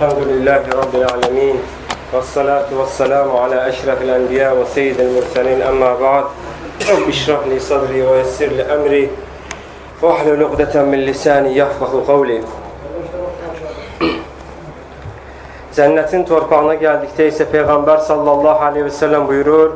Elhamdülillahi Rabbil alemin. Vessalatu vesselamu ala eşrefil enbiya ve seyyidil murselin. Amma ba'd. Rabbi şrahli sadri ve yessirli emri. Ve ahlul ukdeten min lisani yafkahu kavli. Cennetin torpağına geldikte ise Peygamber sallallahu aleyhi ve sellem buyurur: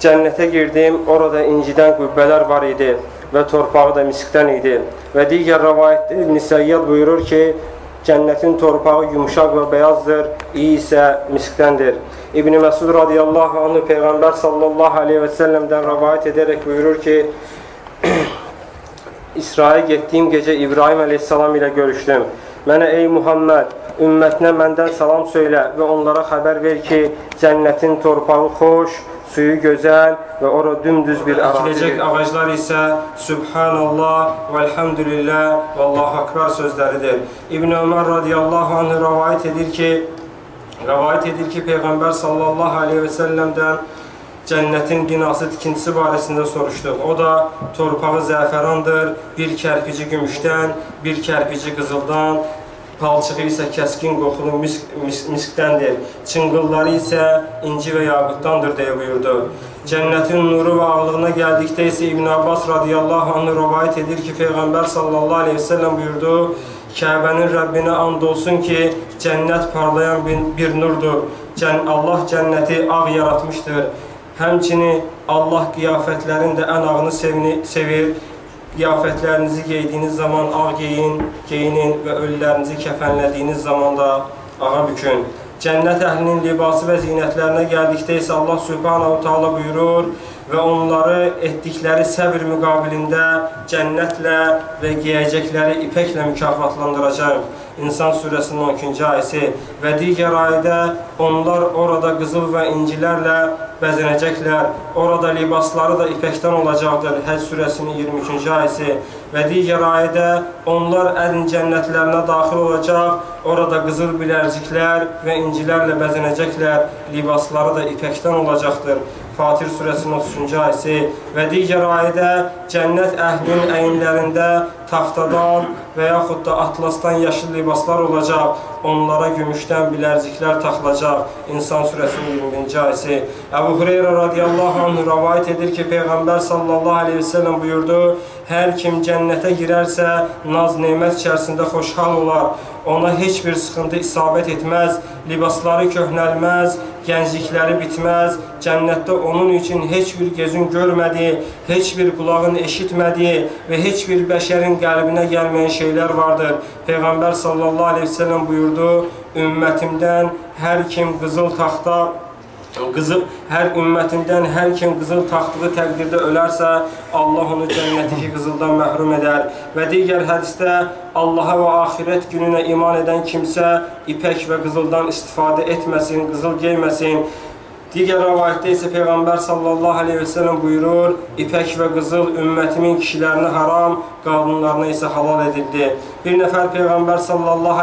"Cennete girdim, orada inciden kubbeler var idi ve torpağı da miskten idi." Ve diğer rivayette İbn-i Seyyid buyurur ki, cennetin torpağı yumuşak ve beyazdır, iyi ise misktendir. İbn-i Mesud radıyallahu anh Peygamber sallallahu aleyhi ve sellem'den rivayet ederek buyurur ki, İsra'ya gittiğim gece İbrahim aleyhisselam ile görüştüm. Mənə ey Muhammed, ümmətinə məndən salam söylə və onlara xəbər ver ki, cənnətin torpağı xoş, suyu gözəl və orada dümdüz bir ərazidir. Əkiləcək ağaclar isə Subhanallah və elhamdülillah və Allahu akbar sözləridir. İbn Ömer radiyallahu anh rəvayət edir ki, Peyğəmbər sallallahu aleyhi və səlləmdən cənnətin binası tikintisi barəsində soruşduq. O da torpağı zəfərandır, bir kərpici gümüşdən, bir kərpici qızıldan, palçığı isə kəskin qoxulu miskdəndir, çıngılları isə inci və yaqutdandır deyə buyurdu. Cənnətin nuru və ağlığına gəldikdə isə İbn Abbas radiyallahu anh rivayət edir ki, Peyğəmbər sallallahu aleyhi və səlləm buyurdu: Kəbənin Rəbbinə and olsun ki, cənnət parlayan bir nurdur. Allah cənnəti ağ yaratmışdır. Həmçini Allah qiyafətlərin də ən ağını sevir. Qiyafətlərinizi geydiyiniz zaman ağ geyinin və ölülərinizi kəfənlədiyiniz zaman da ağa bükün. Cənnət əhlinin libası və zinətlərinə gəldikdə isə Allah Sübhanahu Teala buyurur və onları etdikləri səbir müqabilində cənnətlə və giyəcəkləri ipəklə mükafatlandıracaq. İnsan surəsinin 12-ci ayəsi. Və digər ayədə onlar orada qızıl və incilərlə bəzənəcəklər, orada libasları da ipəkdən olacaqdır. Həcc surəsinin 23-cü ayəsi. Və digər ayədə onlar ədin cənnətlərinə daxil olacaq, orada qızıl bilərciklər və incilərlə bəzənəcəklər, libasları da ipəkdən olacaqdır. Fatir surəsinin 33-cü ayəsi. Və digər ayədə cənnət əhlinin əyinlərində taftadan və yaxud da atlasdan yaşıl libaslar olacaq, onlara gümüşdən bilərciklər taxılacaq. İnsan surəsinin 20-ci ayəsi. Əbu Hüreyrə radiyallahu anh rivayət edir ki, Peyğəmbər sallallahu aleyhi ve sellem buyurdu: Hər kim cənnətə girərsə, naz-nemət içərisində xoşhal olar, ona heç bir sıxıntı isabət etməz, libasları köhnəlməz, gənclikləri bitməz, cənnətdə onun üçün heç bir gözün görmədiyi, heç bir qulağın eşitmədiyi və heç bir bəşərin qəlbinə gəlməyən şeylər vardır. Peyğəmbər sallallahu aleyhi ve sellem buyurdu: Ümmətimdən hər kim qızıl taxtığı təqdirdə ölərsə, Allah onu cənnətdəki qızıldan məhrum edər. Və digər hədisdə Allaha və axirət gününə iman edən kimsə ipək və qızıldan istifadə etməsin, qızıl geyməsin. Digər rəvayətdə isə Peyğəmbər sallallahu aleyhi ve sellem buyurur: İpək və qızıl ümmətimin kişilərinə haram, qadınlarına isə halal edildi. Bir nəfər Peyğəmbər sallallahu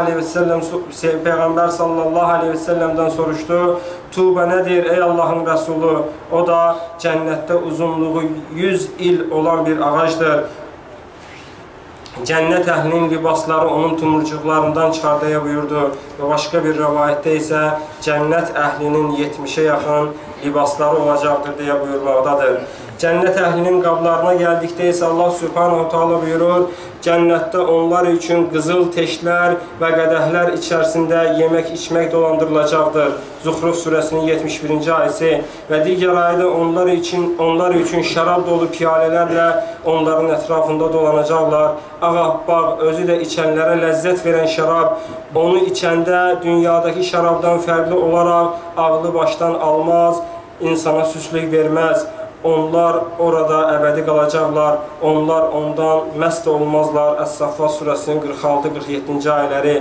aleyhi ve sellem'dən soruşdu: Tuğbə nədir ey Allahın Rəsulu? O da cənnətdə uzunluğu 100 il olan bir ağacdır. Cənnət əhlinin libasları onun tumurcuqlarından çıxardaya buyurdu. Və başqa bir rəvayətdə isə cənnət əhlinin 70-ə yaxın libasları olacaqdır deyə buyurmaqdadır. Cənnət əhlinin qablarına gəldikdə isə Allah Sübhanahu Teala buyurur: Cənnətdə onlar üçün qızıl teşlər və qədəhlər içərisində yemək-içmək dolandırılacaqdır. Zuhruf surəsinin 71-ci ayəsi. Və digər ayədə onlar üçün şərab dolu piyalələrlə onların ətrafında dolanacaqlar. Ağabbaq, özü də içənlərə ləzzət verən şərab, onu içəndə dünyadakı şərabdan fərqli olaraq ağlı başdan almaz, insana süslük verməz. Onlar orada əbədi qalacaqlar, onlar ondan məst olmazlar. Əs-Saffat surəsinin 46-47-ci ayələri.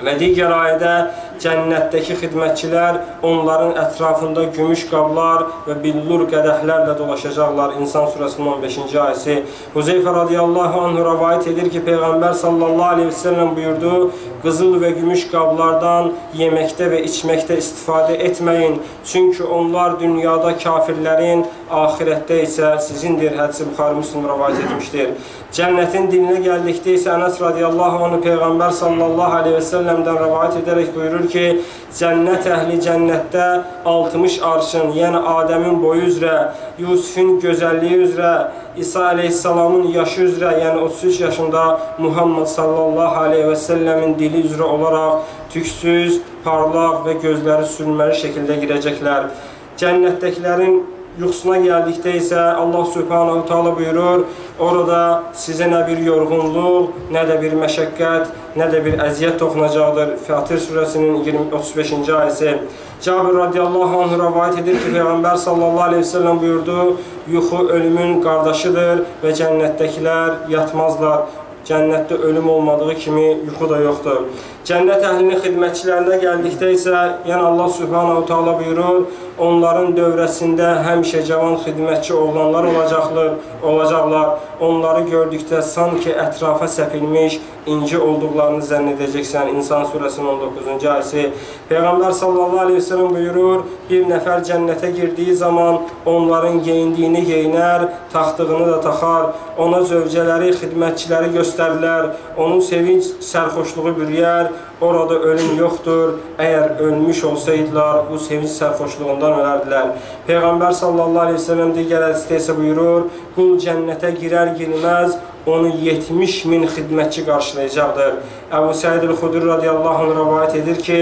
Və digər ayədə cənnətdəki xidmətçilər onların ətrafında gümüş qablar və billur qədəhlərlə dolaşacaqlar. İnsan surəsinin 15-ci ayəsi. Huzeyfə radiyallahu anhu rəvayət edir ki, Peyğəmbər sallallahu aleyhi ve sellem buyurdu, qızıl və gümüş qablardan yeməkdə və içməkdə istifadə etməyin, çünki onlar dünyada kafirlərin, ahirətdə isə sizindir. Hədisi Buxari Müslim rəvayət etmişdir. Cənnətin dininə gəldikdə isə Ənəs radiyallahu anhu Peyğəmbər sallallahu aleyhi ve sellemdən rəvayət edərək buyurur ki, cənnət əhli cənnətdə 60 arşın, yəni Adəmin boyu üzrə, Yusufun gözəlliyi üzrə, İsa aleyhissalamın yaşı üzrə, yəni 33 yaşında Muhammed sallallahu aleyhi ve sellemin dili üzrə olaraq tüksüz, parlaq və gözləri sürməli şəkildə girəcəklər. Cənnətdəkilərin yuxusuna gəldikdə isə Allah Subhanahu Teala buyurur, orada sizə nə bir yorğunluq, nə də bir məşəqqət, nə də bir əziyyət toxunacaqdır. Fətir surəsinin 35-ci ayəsi. Cabir radiyallahu anh rəvayət edir ki, Peyğəmbər sallallahu aleyhi ve sellem buyurdu, yuxu ölümün qardaşıdır və cənnətdəkilər yatmazlar. Cənnətdə ölüm olmadığı kimi yuxu da yoxdur. Cənnət əhlinin xidmətçilərinə gəldikdə isə, yəni Allah Subhanahu Teala buyurur, onların dövrəsində həmişə cavan xidmətçi oğlanlar olacaqlar. Onları gördükdə sanki ətrafa səpilmiş inci olduqlarını zənn edəcəksən. İnsan surəsinin 19-cu ayəsi. Peyğəmbər sallallahu aleyhi ve sellem buyurur, bir nəfər cənnətə girdiyi zaman onların geyindiyini geyinər, taxtığını da taxar, ona zövcələri, xidmətçiləri göstərilər, onun sevinç, sərxoşluğu bürüyər, orada ölüm yoxdur, əgər ölmüş olsaydılar, bu sevinç sərxoşluğundan ölərdilər. Peyğəmbər sallallahu aleyhi ve sellem digər hədisdə isə buyurur, qul cənnətə girər-girməz, onu 70.000 xidmətçi qarşılayacaqdır. Əbu Səid el-Xudri radiyallahu anh rəvayət edir ki,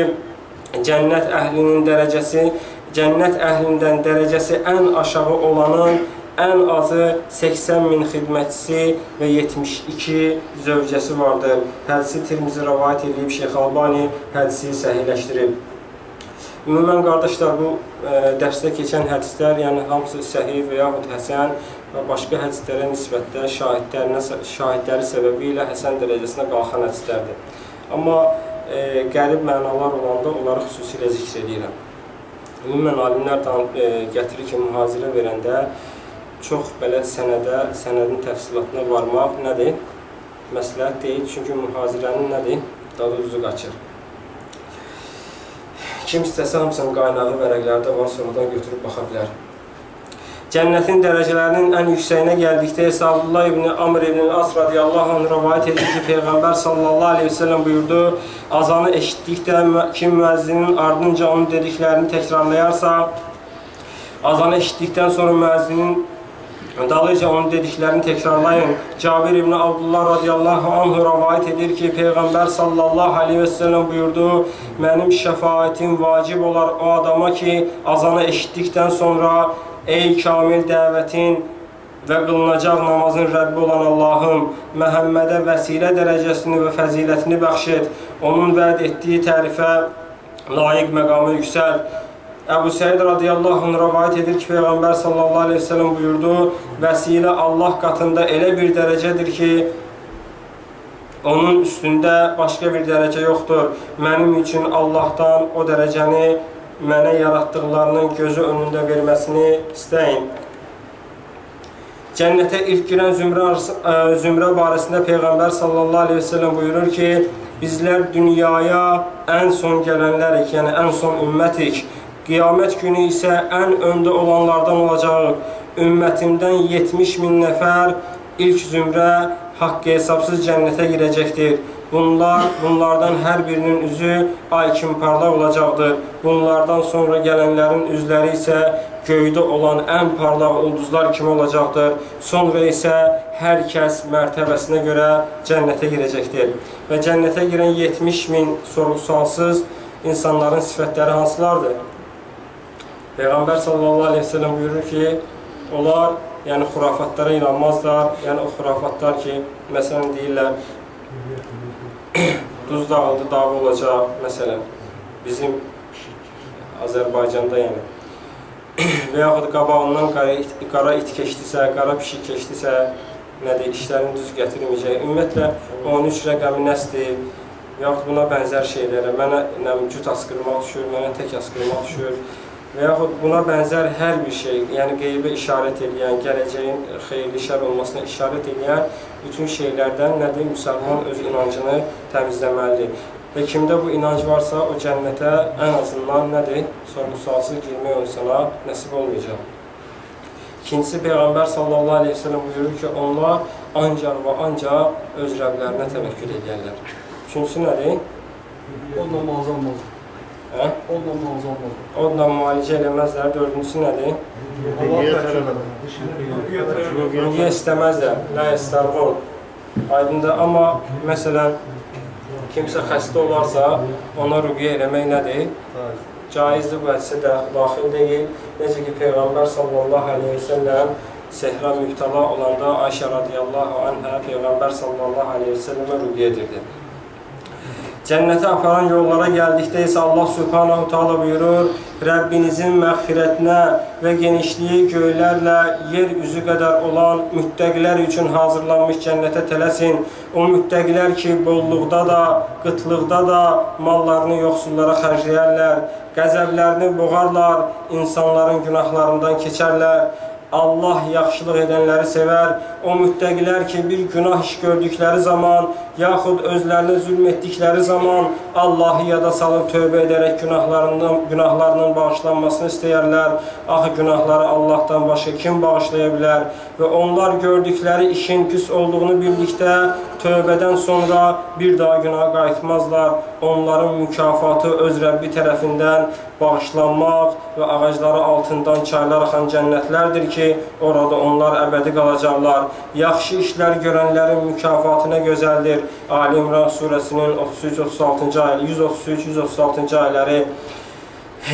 cənnət əhlindən dərəcəsi ən aşağı olanın ən azı 80.000 xidmətçisi və 72 zövcəsi vardır. Hədisi Tirmizi rəvayət edib, Şeyx Albani hədisi səhihləşdirib. Ümumən, qardaşlar, bu dərsdə keçən hədislər, yəni hamısı səhih və yaxud həsən və başqa hədislərə nisbətdə şahidləri səbəbi ilə həsən dərəcəsinə qalxan hədislərdir. Amma qərib mənalar olanda onları xüsusilə zikr edirəm. Ümumən, alimlər gətirir ki, mühazirə verəndə çox belə sənədin təfsilatına varmaq nədir? Məsləhət deyil, çünki mühazirənin nədir? Dadı-duzu qaçır. Kim istəsə hamısının qaynağı vərəqlərdə var, sonradan götürüb baxa bilər. Cənnətin dərəcələrinin ən yüksəyinə gəldikdə isə Abdullah ibn Amr ibn As radiyallahu anh rəvayət edir ki, Peyğəmbər sallallahu aleyhi ve sellem buyurdu, azanı eşitdikdə kim müəzzinin ardınca onun dediklərini təkrarlayarsa, azanı eşitdikdən sonra müəzzinin dalıca onun dediklərini təkrarlayın. Cabir ibn Abdullah radiyallahu anhu rəvayət edir ki, Peyğəmbər sallallahu aleyhi ve sellem buyurdu, mənim şəfaətim vacib olar o adama ki, azanı eşitdikdən sonra ey kamil dəvətin və qılınacaq namazın Rəbbi olan Allahım, Məhəmmədə vəsilə dərəcəsini və fəzilətini bəxş et, onun vəd etdiyi tərifə layiq məqamı yüksəl. Əbu Səid radiyallahu anh rəvayət edir ki, Peyğəmbər sallallahu aleyhi ve sellem buyurdu, vəsilə Allah qatında elə bir dərəcədir ki, onun üstündə başqa bir dərəcə yoxdur. Mənim üçün Allahdan o dərəcəni mənə yaratdıqlarının gözü önündə verməsini istəyin. Cənnətə ilk girən zümrə barəsində Peyğəmbər sallallahu aleyhi ve sellem buyurur ki, bizlər dünyaya ən son gələnlərik, yəni ən son ümmətik. Qiyamət günü isə ən öndə olanlardan olacaq. Ümmətimdən 70.000 nəfər ilk zümrə haqqı hesabsız cənnətə girəcəkdir. Bunlardan hər birinin üzü ay kimi parlaq olacaqdır. Bunlardan sonra gələnlərin üzləri isə göydə olan ən parlaq ulduzlar kimi olacaqdır. Sonra isə hər kəs mərtəbəsinə görə cənnətə girəcəkdir. Və cənnətə girən 70.000 sorğu-sualsız insanların sifətləri hansılardır? Peyğəmbər sallallahu aleyhi ve sellem buyurur ki, onlar yəni xurafatlara inanmazlar, yəni o xurafatlar ki, məsələn deyirlər, duz dağıldı, dağ olacaq, məsələn, bizim Azərbaycanda yəni, və yaxud qabağından qara it keçdisə, qara pişik keçdisə, nədir, işlərini düz gətirməyəcək. Ümumiyyətlə, 13 rəqəmi nəsdir, yaxud buna bənzər şeylərə, mənə cüt askırmaq düşür, mənə tək askırmaq düşür və yaxud buna bənzər hər bir şey, yəni qeybə işarət edən, gələcəyin xeyirli şər olmasına işarət edən bütün şeylərdən nədir? Müsəlman öz inancını təmizləməlidir. Və kimdə bu inanc varsa, o cənnətə ən azından nədir? Sorğu-sualsız girmək insana nəsib olmayacaq. İkincisi, Peyğəmbər sallallahu aleyhi ve sellem buyurur ki, onlar ancaq və ancaq öz Rəblərinə təvəkkül edərlər. Üçüncüsü nədir? Ondan müalicə olmazlar. Ondan müalicə olmazlar. Ondan müalicə eləməzlər. Dördüncüsü nədir? Rüqyə istəməzlər. Lə istərqol. Aydındır, amma məsələn, kimsə xəstə olarsa, ona rüqyə eləmək nədir? Caizdir, bu hədisi də daxil deyil. Necə ki, Peyğəmbər sallallahu aleyhi ve sellem sehrə mübtəla olanda Ayşə radiyallahu anhə Peyğəmbər sallallahu aleyhi ve sellemə rüqyə edirdi. Cənnətə aparan yollara gəldikdə isə Allah subhanahu taala buyurur, Rəbbinizin məğfirətinə və genişliyi göylərlə yer üzü qədər olan müttəqilər üçün hazırlanmış cənnətə tələsin. O müttəqilər ki, bolluqda da, qıtlıqda da mallarını yoxsullara xərcləyərlər, qəzəblərini boğarlar, insanların günahlarından keçərlər. Allah yaxşılıq edənləri sevər. O müttəqilər ki, bir günah iş gördükləri zaman, yaxud özlərinə zülm etdikləri zaman Allahı yada salıb tövbə edərək günahlarının bağışlanmasını istəyərlər. Axı günahları Allahdan başqa kim bağışlaya bilər? Və onlar gördükləri işin pis olduğunu bildikdə tövbədən sonra bir daha günaha qayıtmazlar. Onların mükafatı öz Rəbbi tərəfindən bağışlanmaq və ağacları altından çaylar axan cənnətlərdir ki, orada onlar əbədi qalacaqlar. Yaxşı işlər görənlərin mükafatına gözəldir. Ali İmran surəsinin 33-36-cı ayələri, 133-136-cı ayələri.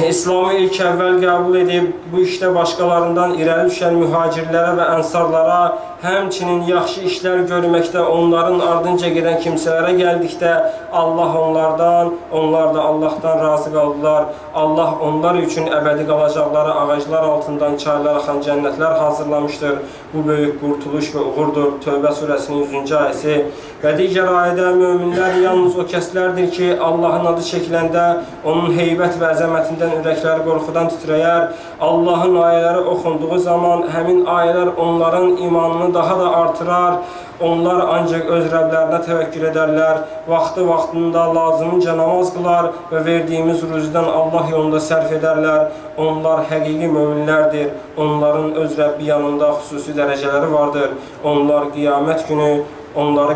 İslamı ilk əvvəl qəbul edib, bu işdə başqalarından irəli düşən mühacirlərə və ənsarlara, həmçinin yaxşı işlər görməkdə onların ardınca gedən kimsələrə gəldikdə Allah onlardan, onlar da Allahdan razı qaldılar. Allah onlar üçün əbədi qalacaqları ağaclar altından çaylar axan cənnətlər hazırlamışdır. Bu böyük qurtuluş və uğurdur. Tövbə surəsinin 100-cü ayəsi. Və digər ayədə möminlər yalnız o kəslərdir ki, Allahın adı çəkiləndə onun heybət və əzəmətini ürəkləri qorxudan titrəyər. Allahın ayələri oxunduğu zaman həmin ayələr onların imanını daha da artırar. Onlar ancaq öz Rəblərinə təvəkkül edərlər, vaxtı-vaxtında lazımınca namaz qılar və verdiyimiz rüzdən Allah yolunda sərf edərlər. Onlar həqiqi möminlərdir. Onların öz Rəbbi yanında xüsusi dərəcələri vardır. Onları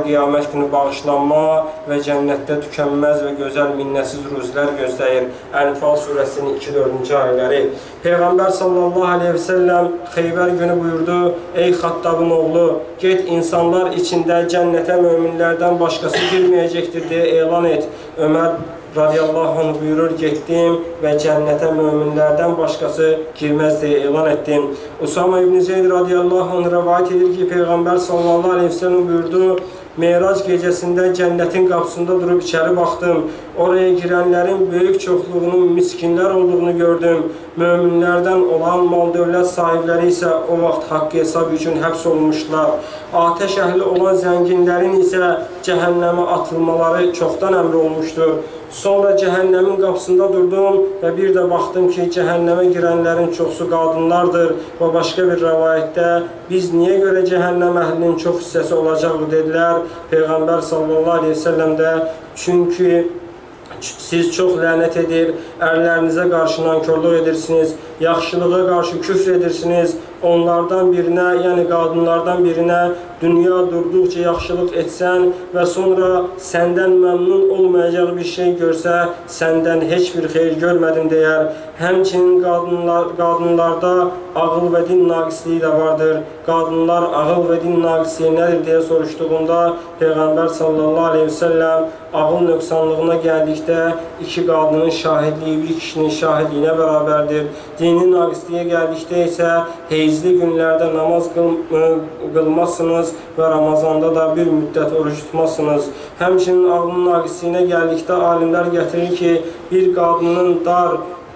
qiyamət günü bağışlanma və cənnətdə tükənməz və gözəl minnətsiz rüzlər gözləyir. Ənfal surəsinin 2-4-cü ayələri. Peyğəmbər sallallahu aleyhi ve sellem Xeybər günü buyurdu, ey Xattabın oğlu, get insanlar içində cənnətə möminlərdən başqası girməyəcəkdir deyə elan et. Ömər radiyallahu anh buyurur, getdim və cənnətə möminlərdən başqası girməz deyə elan etdim. Usama ibn Zeyd radiyallahu anh rəvayət edir ki, Peyğəmbər sallallahu aleyhi ve sellem buyurdu, Meyrac gecəsində cənnətin qapısında durub içəri baxdım. Oraya girənlərin böyük çoxluğunun miskinlər olduğunu gördüm. Möminlərdən olan mal-dövlət sahibləri isə o vaxt haqqı hesab üçün həbs olunmuşlar. Atəş əhli olan zənginlərin isə cəhənnəmə atılmaları çoxdan əmr olmuşdur. Sonra cəhənnəmin qapısında durdum və bir də baxdım ki, cəhənnəmə girənlərin çoxsu qadınlardır və başqa bir rəvayətdə biz niyə görə cəhənnəm əhlinin çox hissəsi olacaq dedilər. Peyğəmbər sallallahu aleyhi ve sellem də çünki siz çox lənət edir, ərlərinizə qarşı nankörlük edirsiniz, yaxşılığa qarşı küfr edirsiniz. Onlardan birinə, yəni qadınlardan birinə dünya durduqca yaxşılıq etsən və sonra səndən məmnun olmayacaq bir şey görsə, səndən heç bir xeyir görmədim deyər. Həmçinin qadınlarda ağıl və din naqisliyi də vardır. Qadınlar ağıl və din naqisliyi nədir deyə soruşduğunda Peyğəmbər sallallahu aleyhi ve sellem ağıl nöqsanlığına gəldikdə iki qadının şahidliyi bir kişinin şahidliyinə bərabərdir. Dinin naqisliyə gəldikdə isə heyzli günlərdə namaz qılmazsınız və Ramazanda da bir müddət oruç tutmazsınız. Həmçinin ağlın naqisiyinə gəldikdə alimlər gətirir ki, bir qadının dar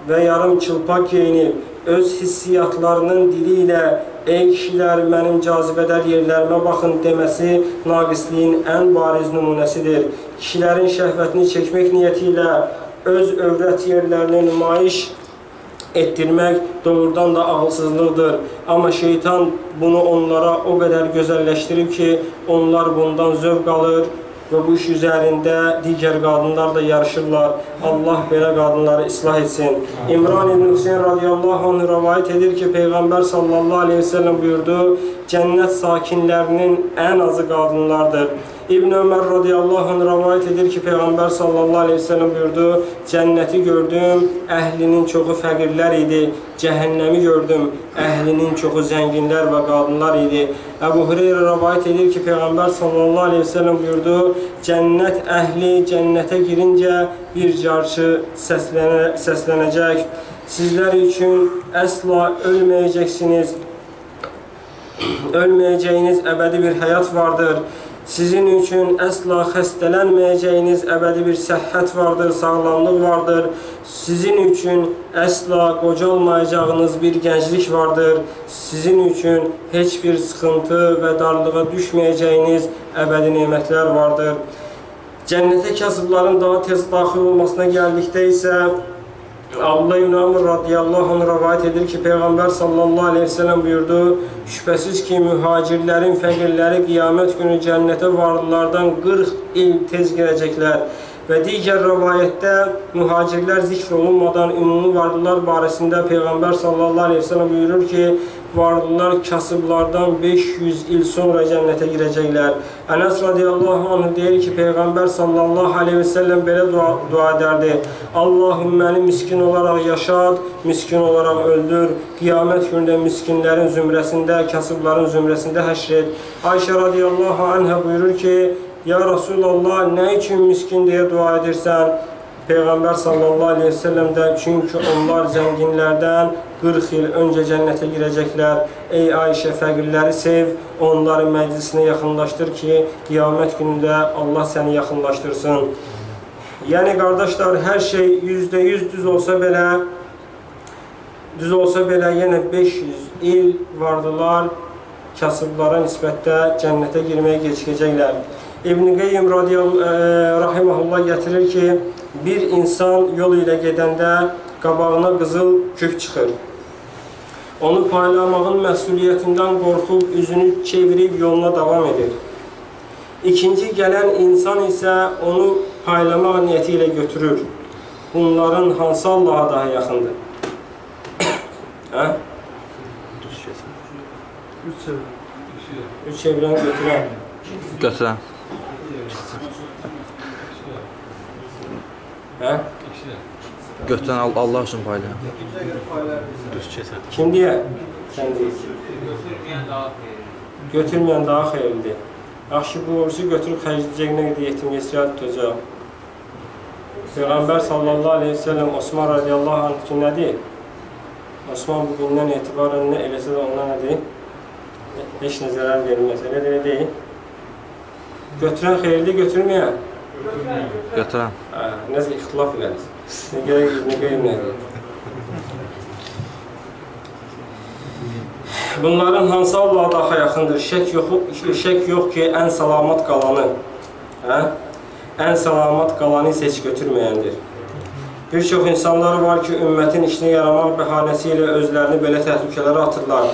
və yarım çılpaq geyinib, öz hissiyatlarının diliyle "Ey kişilər, mənim cazibədar yerlərimə baxın" deməsi naqisliyin ən bariz nümunəsidir. Kişilərin şəhvətini çəkmək niyyəti ilə öz övrət yerlərini nümayiş etdirmək doğrudan da ağılsızlıqdır. Amma şeytan bunu onlara o qədər gözəlləşdirib ki, onlar bundan zövq alır və bu iş üzərində digər qadınlar da yarışırlar. Allah belə qadınları islah etsin. İmran ibn Hüseyin radiyallahu anh rəvayət edir ki, Peyğəmbər sallallahu aleyhi ve sellem buyurdu, "Cənnət sakinlərinin ən azı qadınlardır." İbn Ömer radiyallahu anh rəvayət edir ki, Peyğəmbər sallallahu aleyhi ve sellem buyurdu, "Cənnəti gördüm, əhlinin çoxu fəqirlər idi. Cəhənnəmi gördüm, əhlinin çoxu zənginlər və qadınlar idi." Əbu Hüreyra rəvayət edir ki, Peyğəmbər sallallahu aleyhi ve sellem buyurdu, "Cənnət əhli cənnətə girincə bir carçı səslənəcək. Sizlər üçün əsla ölməyəcəksiniz. Ölməyəcəyiniz əbədi bir həyat vardır. Sizin üçün əsla xəstələnməyəcəyiniz əbədi bir səhhət vardır, sağlamlıq vardır. Sizin üçün əsla qocalmayacağınız bir gənclik vardır. Sizin üçün heç bir sıxıntı və darlığa düşməyəcəyiniz əbədi nemətlər vardır." Cənnətə kasıbların daha tez daxil olmasına gəldikdə isə Abdullah ibn Amr radiyallahu anh rəvayət edir ki, Peyğəmbər sallallahu aleyhi ve sellem buyurdu, "Şübhəsiz ki, mühacirlərin fəqirləri qiyamət günü cənnətə varlılardan 40 il tez girəcəklər." Və digər rəvayətdə mühacirlər zikr olunmadan ümumi varlılar barəsində Peyğəmbər sallallahu aleyhi ve sellem buyurur ki, "Varlılar kasıblardan 500 il sonra cənnətə girəcəklər." Ənəs radiyallahu anh deyir ki, Peyğəmbər sallallahu aleyhi ve sellem belə dua edərdi, "Allahım məni miskin olaraq yaşad, miskin olaraq öldür. Qiyamət günündə miskinlərin zümrəsində, kasıbların zümrəsində həşr et." Ayşə radiyallahu anhə buyurur ki, "Ya Resulallah, nə üçün miskin deyə dua edirsən?" Peyğəmbər sallallahu aleyhi ve sellem də, "Çünki onlar zənginlərdən 40 il öncə cənnətə girəcəklər. Ey Ayşə, fəqirləri sev, onları məclisinə yaxınlaşdır ki, qiyamət günündə Allah səni yaxınlaşdırsın." Yəni, qardaşlar, hər şey %100 düz olsa belə yenə 500 il vardılar, kasıblara nisbətdə cənnətə girməyə gecikəcəklər. İbn-i Qeyyim rahimahullah gətirir ki, bir insan yol ilə gedəndə qabağına qızıl küp çıxır. Onu paylamağın məsuliyyətindən qorxub, üzünü çevirib yoluna davam edir. İkinci gələn insan isə onu paylamaq niyyəti ilə götürür. Bunların hansı Allaha daha yaxındır? Üç çevirən götürən. Götürən Allah üçün paylayan. Kim deyə? Götürməyən daha xeyirlidir. Yaxşı, bu orucu götürüb xərcləyəcəyinə qədər yetim yesirət tutacaq. Peyğəmbər sallallahu aleyhi ve sellem Osman radiyallahu anh üçün nədir? Osman bugündən etibarən nə eləsə də ondan nədir? Heç nə zərər verilməsə, elə deyil. Götürən xeyirli, götürməyən? Götürən. Nəsə ixtilaf edəriz. Bunların hansı Allaha daha yaxındır? Şək yox ki, ən salamat qalanı. Ən salamat qalanı isə heç götürməyəndir. Bir çox insanlar var ki, ümmətin işinə yaramaq bəhanəsi ilə özlərini belə təhlükələrə atırlar.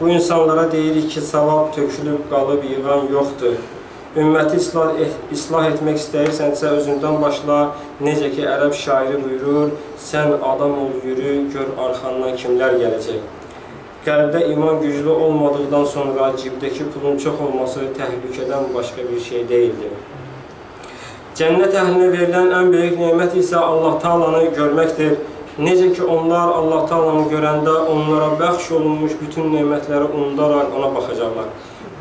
Bu insanlara deyirik ki, savab tökülüb qalıb yığan yoxdur. Ümməti islah etmək istəyirsənsə özündən başla, necə ki, ərəb şairi buyurur, "Sən adam ol, yürü, gör arxandan kimlər gələcək." Qəlbdə iman güclü olmadıqdan sonra cibdəki pulun çox olması təhlükədən başqa bir şey deyildir. Cənnət əhlinə verilən ən böyük nemət isə Allah Taala'nı görməkdir. Necə ki, onlar Allah Taala'nı görəndə onlara bəxş olunmuş bütün nemətləri unudaraq ona baxacaqlar.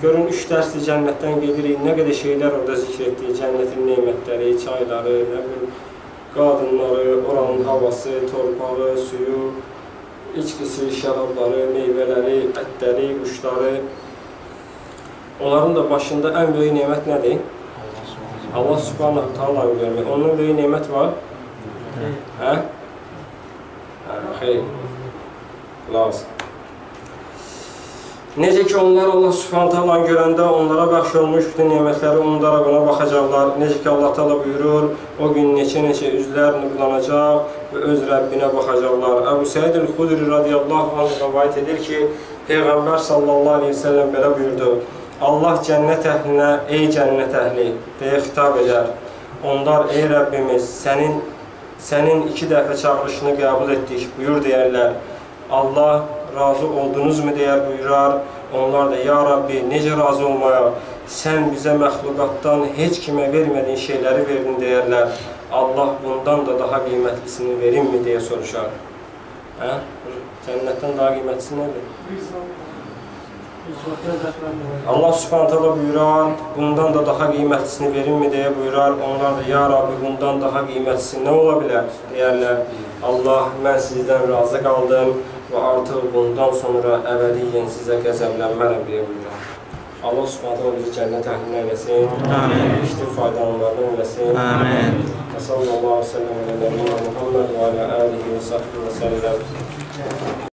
Görün, 3 dərsli cənnətdən gedirik, nə qədər şeylər orada zikr etdik, cənnətin neymətləri, çayları, qadınları, oranın havası, torpağı, suyu, içkisi, şərabları, meyvələri, ətləri, quşları. Onların da başında ən böyük neymət nədir? Allah subhanahu ta'ala görmək. Ondan böyük neymət var? Xeyr. lazım. Necə ki onlar Allah Subhanahu taala görəndə onlara bəxş olmuş bütün nemətləri unudaraq ona baxacaqlar. Necə ki Allah təala buyurur, o gün neçə-neçə üzlər nurlanacaq və öz Rəbbinə baxacaqlar. Əbu Səid el-Xudri radiyallahu anh rivayət edir ki, Peyğəmbər sallallahu aleyhi ve sellem belə buyurdu: Allah cənnət əhlinə, ey cənnət əhli deyə xitab edər. Onlar, ey Rəbbimiz, sənin iki dəfə çağırışını qəbul etdik, buyur deyərlər. Allah razı oldunuzmu deyər buyurar. Onlar da, ya Rabbi, necə razı olmaya? Sən bizə məxluqatdan heç kimə vermədiyin şeyləri verdin deyərlər. Allah bundan da daha qiymətlısini verinmi deyə soruşar. Hə? Cənnətdən daha qiymətlisi nədir? Allah Subhanahu taala buyurar, bundan da daha qiymətlısini verinmi deyə buyurar. Onlar da, ya Rabbi, bundan daha qiymətlisi nə ola bilər deyərlər. Allah, mən sizdən razı qaldım ve artık bundan sonra əbədiyyən sizə qəzəblənmərəm deyə buyurur. Allah Subhanahu bizi cənnət əhlinə eyləsin. Amin. İştir faydalanlardan eyləsin. Amin. Və sallallahu aleyhi ve sellem və Muhammed və alə alihi və səhbə və sələm.